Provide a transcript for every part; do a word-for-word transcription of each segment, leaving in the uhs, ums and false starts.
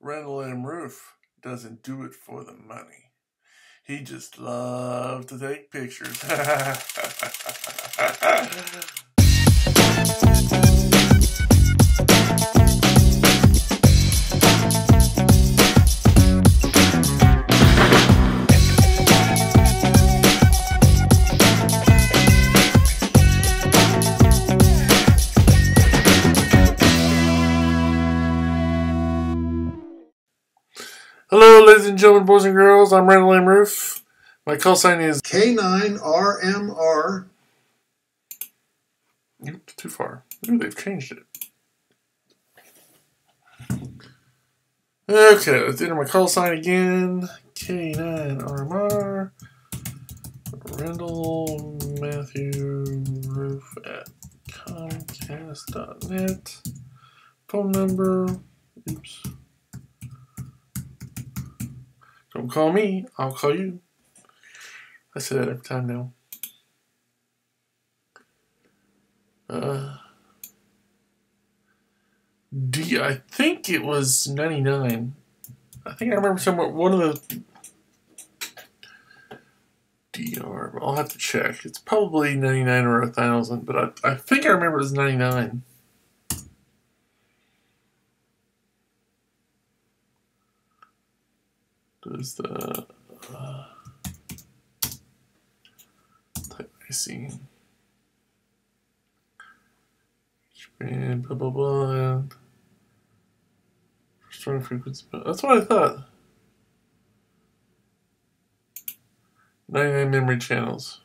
Randall M. Rueff doesn't do it for the money. He just loves to take pictures. Hello, ladies and gentlemen, boys and girls. I'm Randall M. Rueff. My call sign is K nine R M R. Oops, too far. Ooh, they've changed it. Okay, let's enter my call sign again. K nine R M R. Randall Matthew Rueff at Comcast dot net. Phone number. Oops. Don't call me, I'll call you. I say that every time now. Uh, D, I think it was ninety-nine. I think I remember somewhere, one of the D R, I'll have to check. It's probably ninety-nine or one thousand, but I, I think I remember it was ninety-nine. There's the uh, type I C. Blah blah blah. Strong frequency. That's what I thought. ninety-nine memory channels.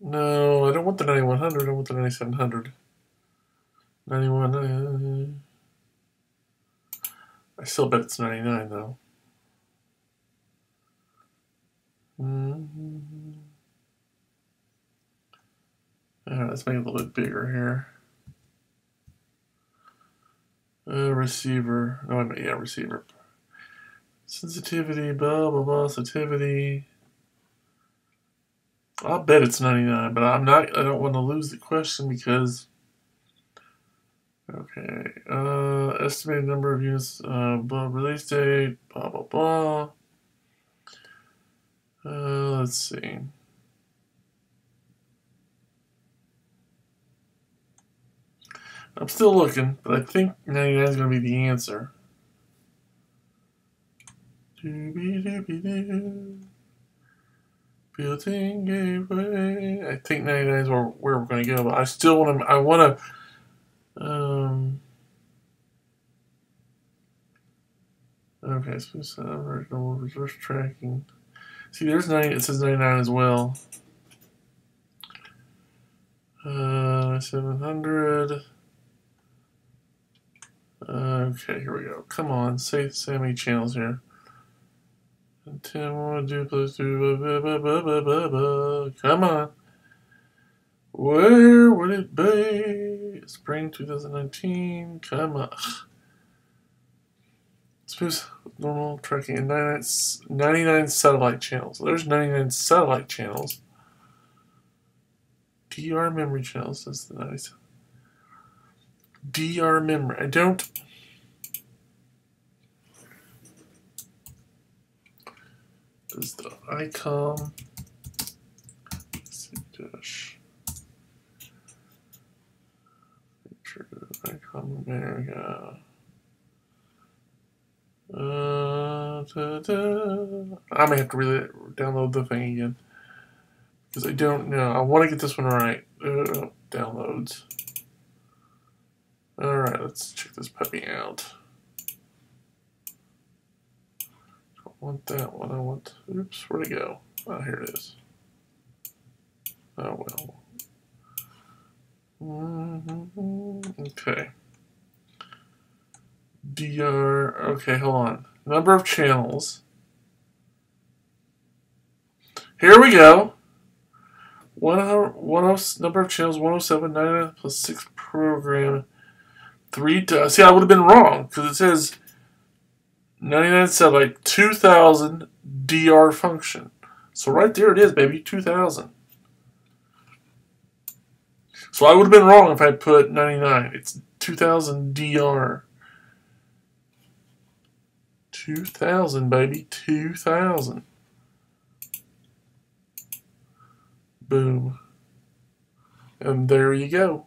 No, I don't want the ninety-one hundred. I want the ninety-seven hundred. ninety-one. I still bet it's ninety-nine, though. Mm-hmm. All right, let's make it a little bit bigger here. Uh, receiver. No, I mean, yeah, receiver. Sensitivity, blah, blah, blah, sensitivity. I'll bet it's ninety-nine, but I'm not, I don't want to lose the question because... Okay, uh, estimated number of units, uh, blah, release date, blah, blah, blah. Uh, let's see. I'm still looking, but I think ninety-nine is going to be the answer. Doo-be-doo-be-doo. Built-in gateway. I think ninety-nine is where, where we're going to go, but I still want to, I want to, Um, okay, so it's uh, original reverse tracking. See, there's ninety, it says ninety-nine as well. Uh, seven hundred. Uh, okay, here we go. Come on, say, say how many channels here. ten more, two plus two, blah, blah, blah, blah, blah, blah. Come on. Where would it be? Spring twenty nineteen. Come on. Smooth normal tracking and ninety-nine satellite channels. So there's ninety-nine satellite channels. D R memory channels. That's the nice. D R memory. I don't. There's the Icom. Dash. Icom America. Uh, da, da. I may have to really download the thing again because I don't know. I want to get this one right. Uh, downloads. All right, let's check this puppy out. Don't want that one. I want. Oops, where'd it go? Oh, here it is. Oh well. Mm-hmm. Okay. D R. Okay, hold on. Number of channels. Here we go. One hour, one oh, number of channels one oh seven, ninety-nine plus six program. Three. To, see, I would have been wrong because it says ninety-nine satellite, two thousand D R function. So right there it is, baby, two thousand. So I would have been wrong if I put ninety-nine. It's two thousand D R. two thousand, baby, two thousand. Boom. And there you go.